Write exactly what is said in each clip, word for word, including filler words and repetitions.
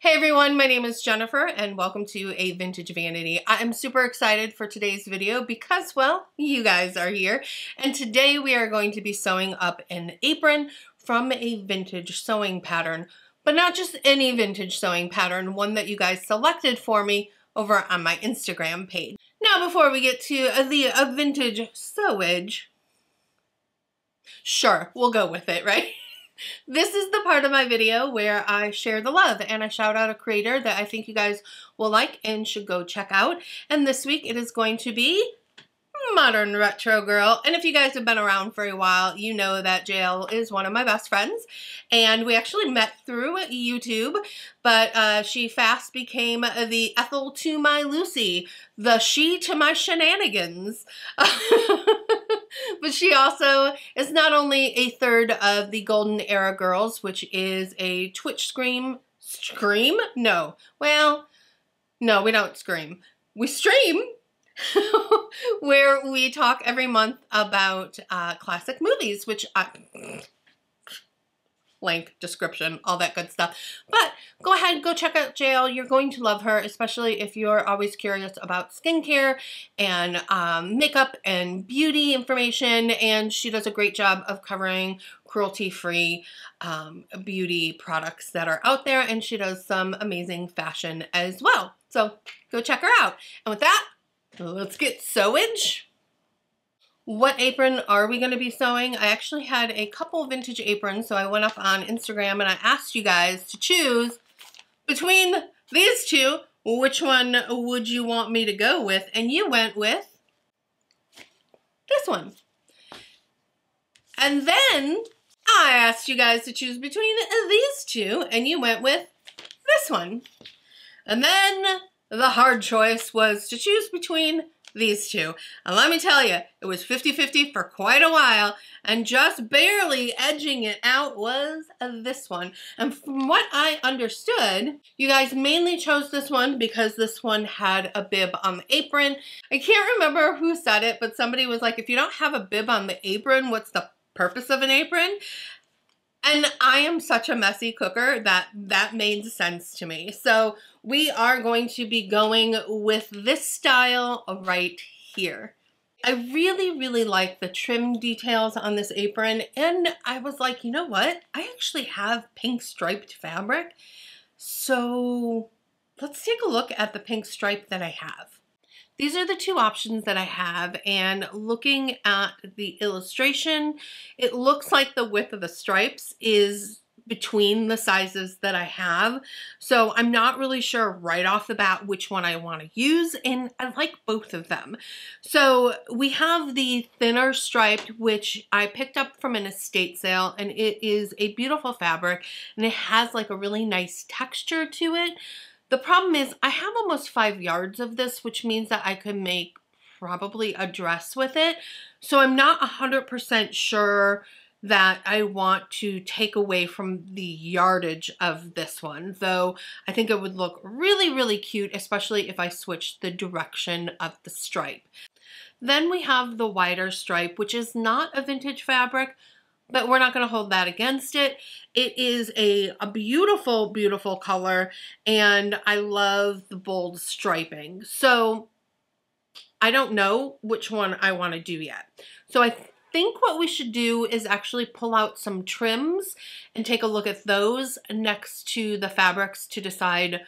Hey everyone, my name is Jennifer and welcome to A Vintage Vanity. I'm super excited for today's video because, well, you guys are here. And today we are going to be sewing up an apron from a vintage sewing pattern, but not just any vintage sewing pattern, one that you guys selected for me over on my Instagram page. Now, before we get to the a vintage sewage, sure, we'll go with it, right? This is the part of my video where I share the love and I shout out a creator that I think you guys will like and should go check out. And this week it is going to be Modern Retro Girl. And if you guys have been around for a while, you know that J L is one of my best friends. And we actually met through YouTube, but uh, she fast became the Ethel to my Lucy, the she to my shenanigans. But she also is not only a third of the Golden Era Girls, which is a Twitch scream, scream? No. Well, no, we don't scream. We stream. Where we talk every month about uh, classic movies, which I, link, description, all that good stuff. But go ahead, go check out J L. You're going to love her, especially if you're always curious about skincare and um, makeup and beauty information. And she does a great job of covering cruelty-free um, beauty products that are out there. And she does some amazing fashion as well. So go check her out. And with that, let's get sewage. What apron are we going to be sewing? I actually had a couple vintage aprons, so I went up on Instagram and I asked you guys to choose between these two, which one would you want me to go with? And you went with this one. And then I asked you guys to choose between these two, and you went with this one. And then the hard choice was to choose between these two. And let me tell you, it was fifty fifty for quite a while, and just barely edging it out was this one. And from what I understood, you guys mainly chose this one because this one had a bib on the apron. I can't remember who said it, but somebody was like, if you don't have a bib on the apron, what's the purpose of an apron? And I am such a messy cooker that that made sense to me. So we are going to be going with this style right here. I really, really like the trim details on this apron. And I was like, you know what? I actually have pink striped fabric. So let's take a look at the pink stripe that I have. These are the two options that I have, and looking at the illustration, it looks like the width of the stripes is between the sizes that I have. So I'm not really sure right off the bat which one I want to use, and I like both of them. So we have the thinner striped, which I picked up from an estate sale, and it is a beautiful fabric, and it has like a really nice texture to it. The problem is I have almost five yards of this, which means that I could make probably a dress with it. So I'm not one hundred percent sure that I want to take away from the yardage of this one, though I think it would look really, really cute, especially if I switched the direction of the stripe. Then we have the wider stripe, which is not a vintage fabric, but we're not going to hold that against it. It is a, a beautiful, beautiful color, and I love the bold striping. So I don't know which one I want to do yet. So I think what we should do is actually pull out some trims and take a look at those next to the fabrics to decide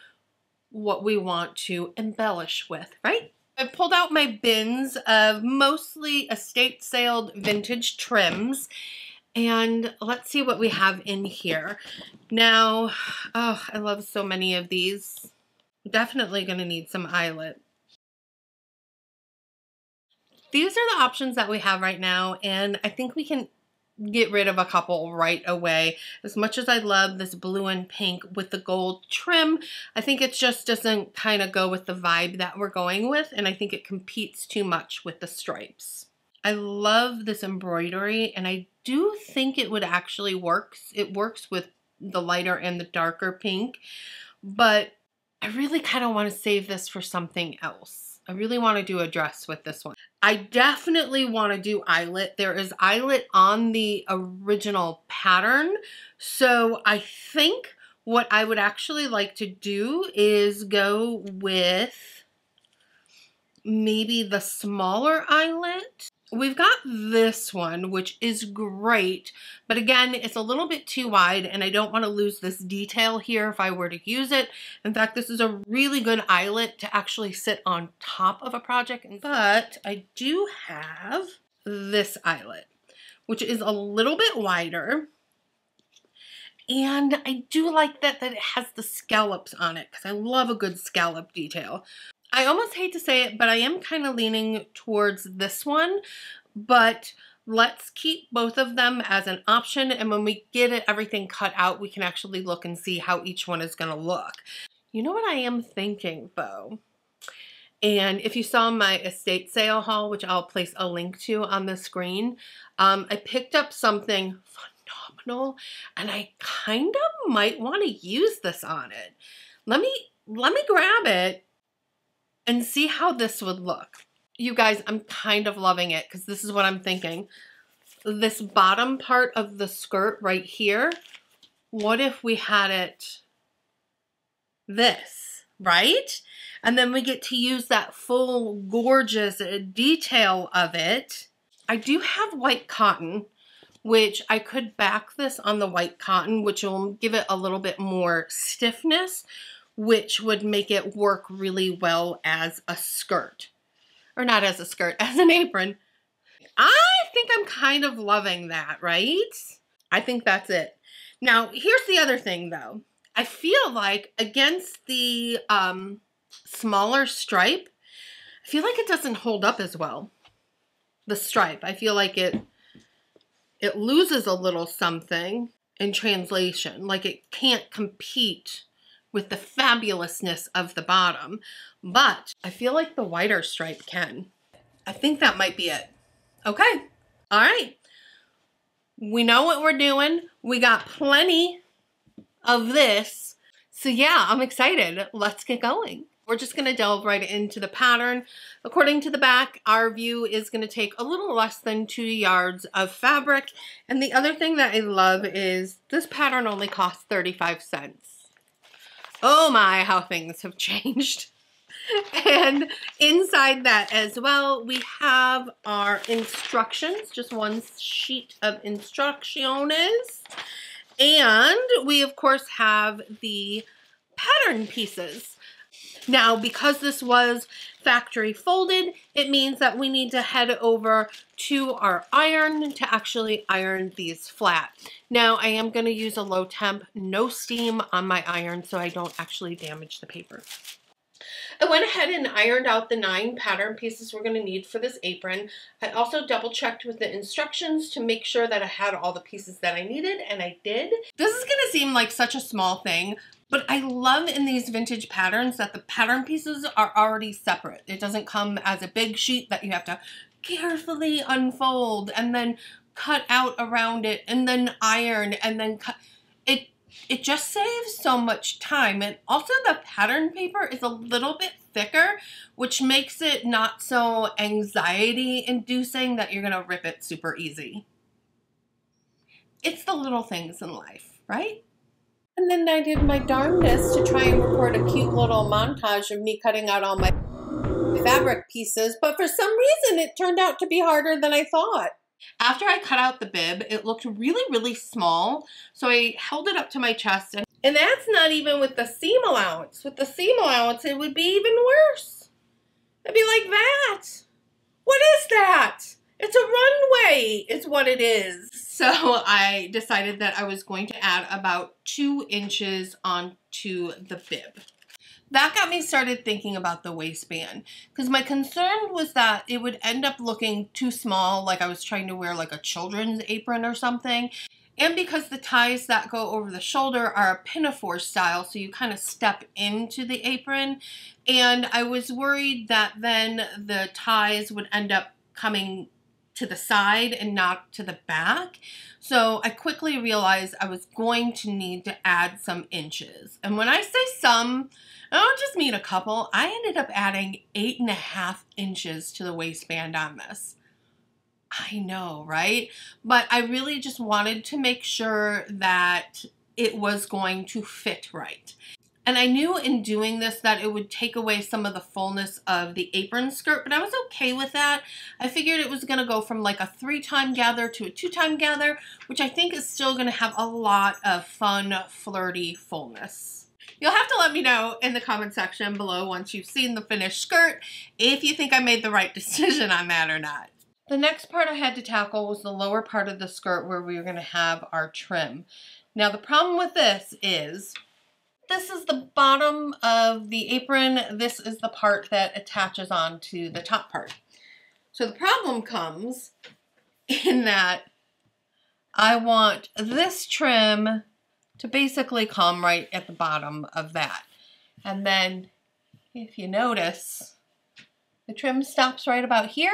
what we want to embellish with, right? I pulled out my bins of mostly estate sale vintage trims. And let's see what we have in here. Now, oh, I love so many of these. Definitely gonna need some eyelet. These are the options that we have right now, and I think we can get rid of a couple right away. As much as I love this blue and pink with the gold trim, I think it just doesn't kind of go with the vibe that we're going with, and I think it competes too much with the stripes. I love this embroidery, and I do think it would actually work. It works with the lighter and the darker pink, but I really kind of want to save this for something else. I really want to do a dress with this one. I definitely want to do eyelet. There is eyelet on the original pattern, so I think What I would actually like to do is go with maybe the smaller eyelet. We've got this one, which is great, but again, it's a little bit too wide and I don't want to lose this detail here if I were to use it. In fact, this is a really good eyelet to actually sit on top of a project, but I do have this eyelet, which is a little bit wider. And I do like that, that it has the scallops on it, because I love a good scallop detail. I almost hate to say it, but I am kind of leaning towards this one, but let's keep both of them as an option. And when we get it, everything cut out, we can actually look and see how each one is going to look. You know what I am thinking though? And if you saw my estate sale haul, which I'll place a link to on the screen, um, I picked up something fun. Phenomenal, and I kind of might want to use this on it. Let me let me grab it and see how this would look. You guys, I'm kind of loving it because this is what I'm thinking. This bottom part of the skirt right here, what if we had it this, right? And then we get to use that full gorgeous detail of it. I do have white cotton, which I could back this on the white cotton, which will give it a little bit more stiffness, which would make it work really well as a skirt. Or not as a skirt, as an apron. I think I'm kind of loving that, right? I think that's it. Now, here's the other thing though. I feel like against the um, smaller stripe, I feel like it doesn't hold up as well. The stripe, I feel like it... It loses a little something in translation, like it can't compete with the fabulousness of the bottom, but I feel like the wider stripe can. I think that might be it. Okay. All right. We know what we're doing. We got plenty of this. So yeah, I'm excited. Let's get going. We're just going to delve right into the pattern. According to the back, our view is going to take a little less than two yards of fabric. And the other thing that I love is this pattern only costs thirty-five cents. Oh my, how things have changed. And inside that as well, we have our instructions, just one sheet of instrucciones. And we, of course, have the pattern pieces. Now, because this was factory folded, it means that we need to head over to our iron to actually iron these flat. Now, I am going to use a low temp, no steam on my iron, so I don't actually damage the paper. I went ahead and ironed out the nine pattern pieces we're going to need for this apron. I also double checked with the instructions to make sure that I had all the pieces that I needed, and I did. This is going to seem like such a small thing, but I love in these vintage patterns that the pattern pieces are already separate. It doesn't come as a big sheet that you have to carefully unfold and then cut out around it and then iron and then cut. It, it just saves so much time. And also the pattern paper is a little bit thicker, which makes it not so anxiety-inducing that you're going to rip it super easy. It's the little things in life, right? And then I did my darndest to try and record a cute little montage of me cutting out all my fabric pieces, but for some reason it turned out to be harder than I thought. After I cut out the bib, it looked really, really small, so I held it up to my chest, and, and that's not even with the seam allowance. With the seam allowance, it would be even worse. It'd be like that. What is that? It's a runway is what it is. So I decided that I was going to add about two inches onto the bib. That got me started thinking about the waistband, because my concern was that it would end up looking too small, like I was trying to wear like a children's apron or something. And because the ties that go over the shoulder are a pinafore style, so you kind of step into the apron. And I was worried that then the ties would end up coming to the side and not to the back. So I quickly realized I was going to need to add some inches. And when I say some, I don't just mean a couple. I ended up adding eight and a half inches to the waistband on this. I know, right? But I really just wanted to make sure that it was going to fit right. And I knew in doing this that it would take away some of the fullness of the apron skirt, but I was okay with that. I figured it was going to go from like a three-time gather to a two-time gather, which I think is still going to have a lot of fun, flirty fullness. You'll have to let me know in the comment section below once you've seen the finished skirt if you think I made the right decision on that or not. The next part I had to tackle was the lower part of the skirt where we were going to have our trim. Now the problem with this is... this is the bottom of the apron. This is the part that attaches on to the top part. So the problem comes in that I want this trim to basically come right at the bottom of that. And then if you notice, the trim stops right about here.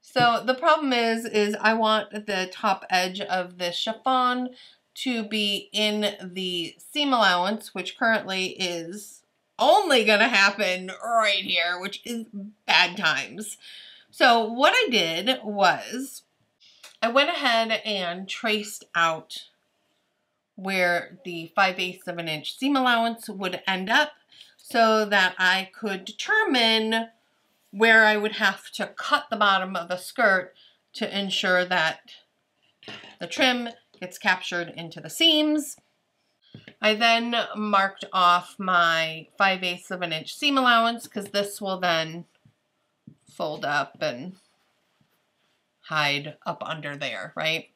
So the problem is, is I want the top edge of the chiffon to be in the seam allowance, which currently is only gonna happen right here, which is bad times. So what I did was I went ahead and traced out where the five eighths of an inch seam allowance would end up so that I could determine where I would have to cut the bottom of the skirt to ensure that the trim gets captured into the seams. I then marked off my five eighths of an inch seam allowance because this will then fold up and hide up under there, right?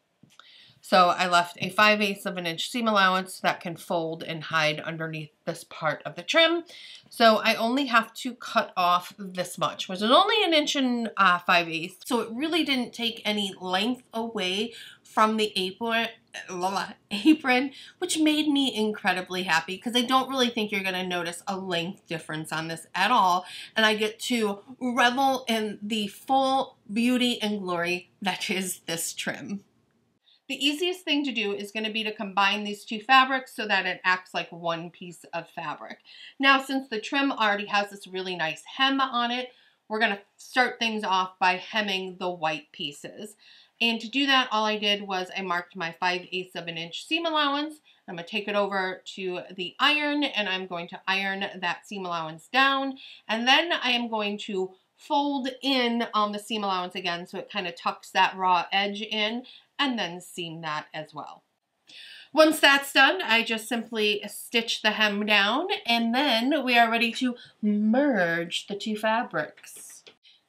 So I left a five eighths of an inch seam allowance that can fold and hide underneath this part of the trim. So I only have to cut off this much, which is only an inch and uh, five eighths. So it really didn't take any length away from the apron, blah, apron, which made me incredibly happy because I don't really think you're going to notice a length difference on this at all. And I get to revel in the full beauty and glory that is this trim. The easiest thing to do is going to be to combine these two fabrics so that it acts like one piece of fabric. Now, since the trim already has this really nice hem on it, we're going to start things off by hemming the white pieces. And to do that, all I did was I marked my five eighths of an inch seam allowance. I'm going to take it over to the iron and I'm going to iron that seam allowance down. And then I am going to fold in on the seam allowance again so it kind of tucks that raw edge in, and then seam that as well. Once that's done, I just simply stitch the hem down, and then we are ready to merge the two fabrics.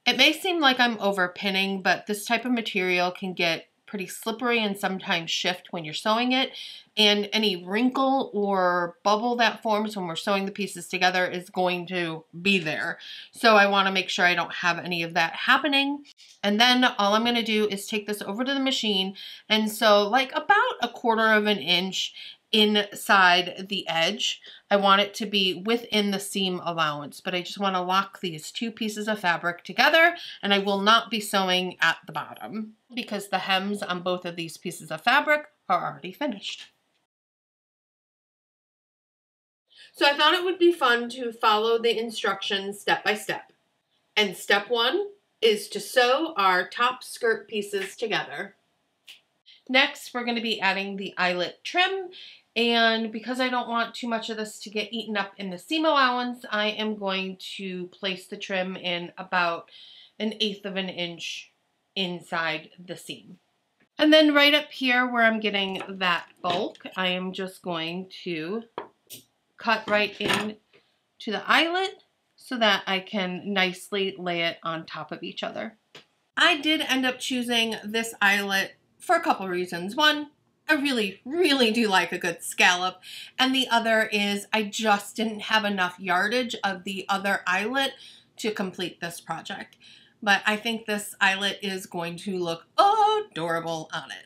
It may seem like I'm over pinning, but this type of material can get pretty slippery and sometimes shift when you're sewing it, and any wrinkle or bubble that forms when we're sewing the pieces together is going to be there. So I want to make sure I don't have any of that happening. And then all I'm going to do is take this over to the machine and sew like about a quarter of an inch inside the edge. I want it to be within the seam allowance, but I just want to lock these two pieces of fabric together, and I will not be sewing at the bottom because the hems on both of these pieces of fabric are already finished. So I thought it would be fun to follow the instructions step by step. And step one is to sew our top skirt pieces together. Next, we're going to be adding the eyelet trim, and because I don't want too much of this to get eaten up in the seam allowance, I am going to place the trim in about an eighth of an inch inside the seam. And then right up here where I'm getting that bulk, I am just going to cut right in to the eyelet so that I can nicely lay it on top of each other. I did end up choosing this eyelet for a couple reasons. One, I really, really do like a good scallop. And the other is I just didn't have enough yardage of the other eyelet to complete this project. But I think this eyelet is going to look adorable on it.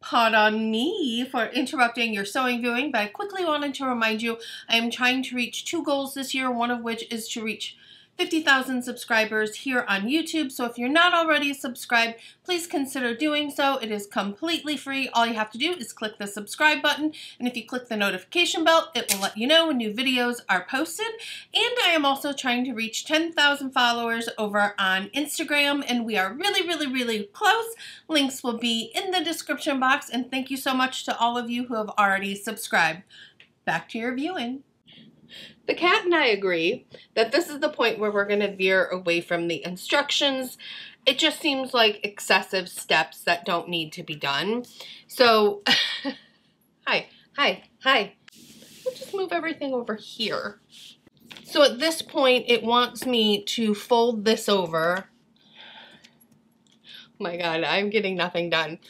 Pardon me for interrupting your sewing viewing, but I quickly wanted to remind you I am trying to reach two goals this year, one of which is to reach fifty thousand subscribers here on YouTube. So if you're not already subscribed, please consider doing so. It is completely free. All you have to do is click the subscribe button. And if you click the notification bell, it will let you know when new videos are posted. And I am also trying to reach ten thousand followers over on Instagram. And we are really, really, really close. Links will be in the description box. And thank you so much to all of you who have already subscribed. Back to your viewing. The cat and I agree that this is the point where we're going to veer away from the instructions. It just seems like excessive steps that don't need to be done. So, hi, hi, hi. We'll just move everything over here. So at this point, it wants me to fold this over. Oh my God, I'm getting nothing done.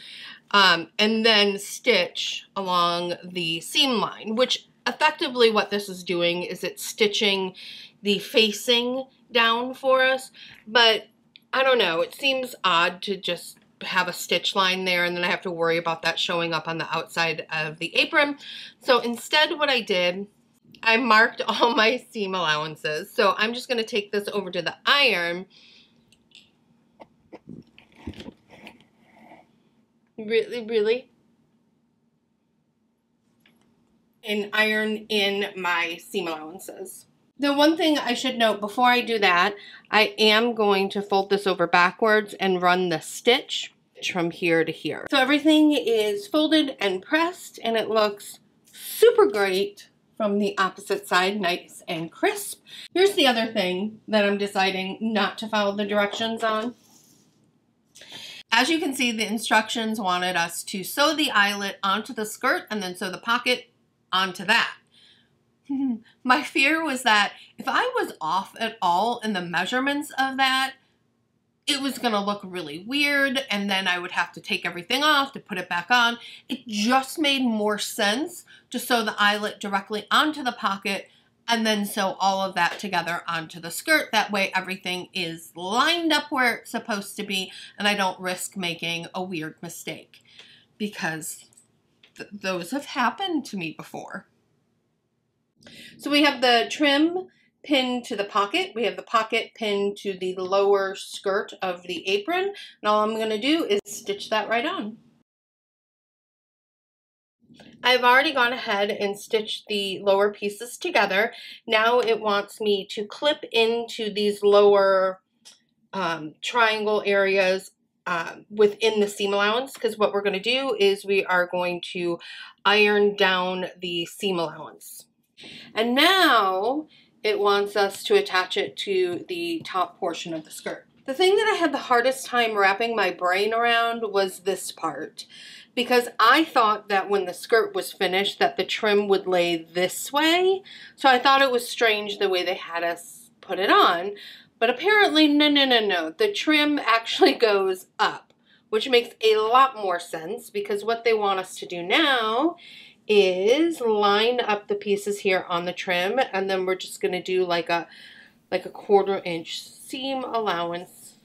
Um, and then stitch along the seam line, which effectively what this is doing is it's stitching the facing down for us, but I don't know, it seems odd to just have a stitch line there and then I have to worry about that showing up on the outside of the apron. So instead what I did, I marked all my seam allowances. So I'm just going to take this over to the iron. Really, really? And iron in my seam allowances. The one thing I should note before I do that, I am going to fold this over backwards and run the stitch from here to here. So everything is folded and pressed and it looks super great from the opposite side, nice and crisp. Here's the other thing that I'm deciding not to follow the directions on. As you can see, the instructions wanted us to sew the eyelet onto the skirt and then sew the pocket onto that. My fear was that if I was off at all in the measurements of that, it was going to look really weird and then I would have to take everything off to put it back on. It just made more sense to sew the eyelet directly onto the pocket and then sew all of that together onto the skirt. That way everything is lined up where it's supposed to be and I don't risk making a weird mistake because those have happened to me before. So we have the trim pinned to the pocket. We have the pocket pinned to the lower skirt of the apron. And all I'm going to do is stitch that right on. I've already gone ahead and stitched the lower pieces together. Now it wants me to clip into these lower um, triangle areas Uh, within the seam allowance, because what we're going to do is we are going to iron down the seam allowance. And now it wants us to attach it to the top portion of the skirt. The thing that I had the hardest time wrapping my brain around was this part, because I thought that when the skirt was finished that the trim would lay this way, so I thought it was strange the way they had us put it on. But apparently, no, no, no, no. The trim actually goes up, which makes a lot more sense because what they want us to do now is line up the pieces here on the trim, and then we're just going to do like a like a quarter inch seam allowance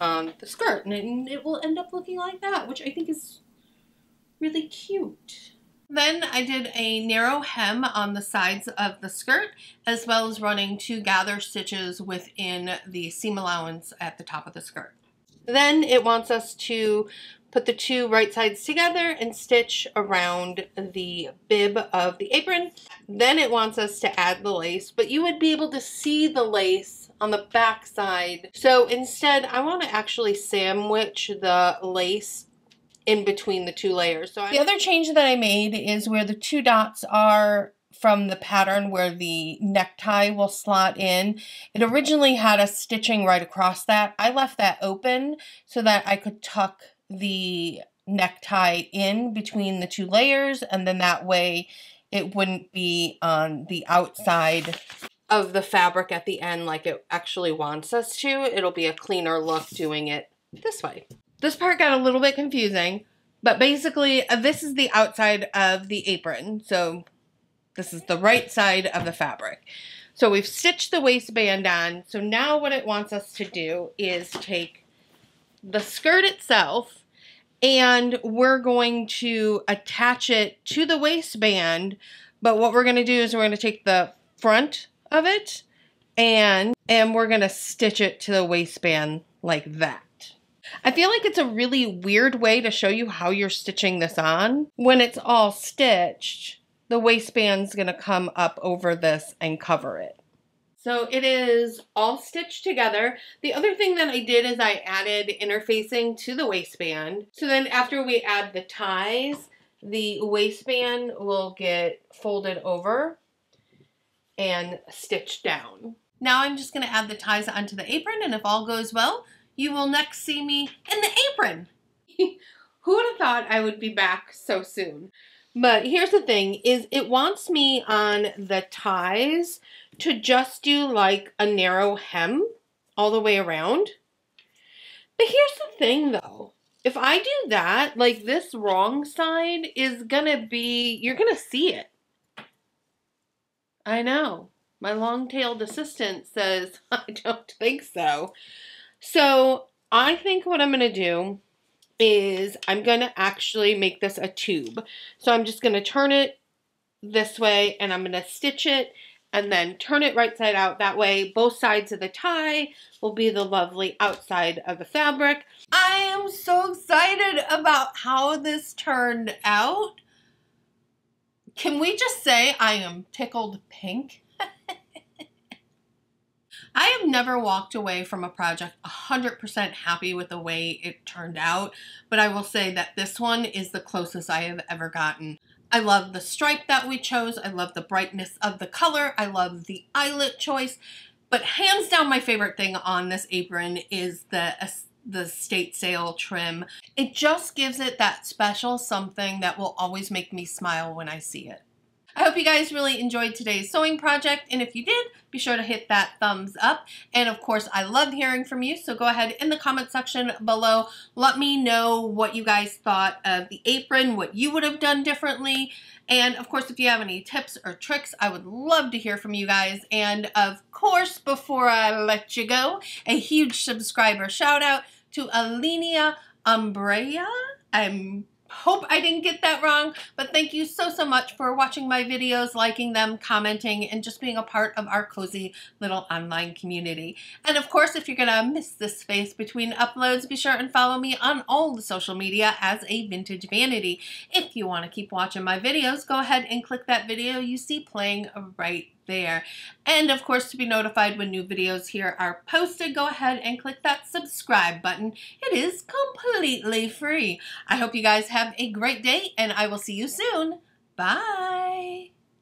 on the skirt, and it will end up looking like that, which I think is really cute. Then I did a narrow hem on the sides of the skirt, as well as running two gather stitches within the seam allowance at the top of the skirt. Then it wants us to put the two right sides together and stitch around the bib of the apron. Then it wants us to add the lace, but you would be able to see the lace on the back side. So instead, I want to actually sandwich the lace in between the two layers. So the other change that I made is where the two dots are from the pattern where the necktie will slot in. It originally had us stitching right across that. I left that open so that I could tuck the necktie in between the two layers, and then that way it wouldn't be on the outside of the fabric at the end like it actually wants us to. It'll be a cleaner look doing it this way. This part got a little bit confusing, but basically this is the outside of the apron. So this is the right side of the fabric. So we've stitched the waistband on. So now what it wants us to do is take the skirt itself and we're going to attach it to the waistband. But what we're going to do is we're going to take the front of it and and we're gonna stitch it to the waistband like that. I feel like it's a really weird way to show you how you're stitching this on. When it's all stitched, the waistband's gonna come up over this and cover it. So it is all stitched together. The other thing that I did is I added interfacing to the waistband. So then after we add the ties, the waistband will get folded over and stitched down. Now I'm just gonna add the ties onto the apron, and if all goes well, you will next see me in the apron. Who would have thought I would be back so soon? But here's the thing, is it wants me on the ties to just do like a narrow hem all the way around. But here's the thing though, if I do that, like this wrong side is gonna be, you're gonna see it. I know, my long-tailed assistant says, I don't think so. So I think what I'm going to do is I'm going to actually make this a tube. So I'm just going to turn it this way and I'm going to stitch it and then turn it right side out. That way both sides of the tie will be the lovely outside of the fabric. I am so excited about how this turned out. Can we just say I am tickled pink? I have never walked away from a project one hundred percent happy with the way it turned out, but I will say that this one is the closest I have ever gotten. I love the stripe that we chose. I love the brightness of the color. I love the eyelet choice, but hands down my favorite thing on this apron is the the estate sale trim. It just gives it that special something that will always make me smile when I see it. I hope you guys really enjoyed today's sewing project, and if you did, be sure to hit that thumbs up. And of course, I love hearing from you, so go ahead in the comment section below. Let me know what you guys thought of the apron, what you would have done differently, and of course, if you have any tips or tricks, I would love to hear from you guys. And of course, before I let you go, a huge subscriber shout out to Alenia Umbrea. I'm hope I didn't get that wrong, but thank you so, so much for watching my videos, liking them, commenting, and just being a part of our cozy little online community. And of course, if you're gonna miss this space between uploads, be sure and follow me on all the social media as A Vintage Vanity. If you wanna keep watching my videos, go ahead and click that video you see playing right there. And of course, to be notified when new videos here are posted, go ahead and click that subscribe button. It is completely free. I hope you guys have a great day, and I will see you soon. Bye.